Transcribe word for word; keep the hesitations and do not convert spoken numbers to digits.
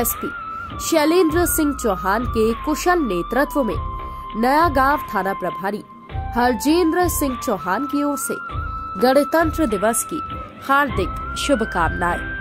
SP Shailendra Singh Chauhan के कुशल नेतृत्व में नया गांव थाना प्रभारी हरजेंद्र सिंह चौहान की ओर से गणतंत्र दिवस की हार्दिक शुभकामनाएं।